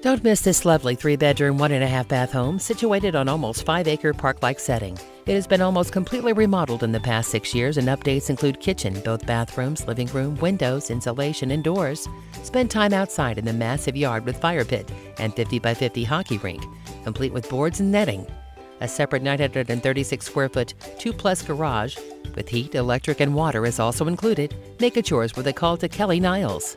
Don't miss this lovely 3-bedroom, 1.5-bath home situated on almost 5-acre park-like setting. It has been almost completely remodeled in the past 6 years, and updates include kitchen, both bathrooms, living room, windows, insulation, and doors. Spend time outside in the massive yard with fire pit and 50-by-50 hockey rink, complete with boards and netting. A separate 936-square-foot, 2-plus garage with heat, electric, and water is also included. Make it yours with a call to Kelly Niles.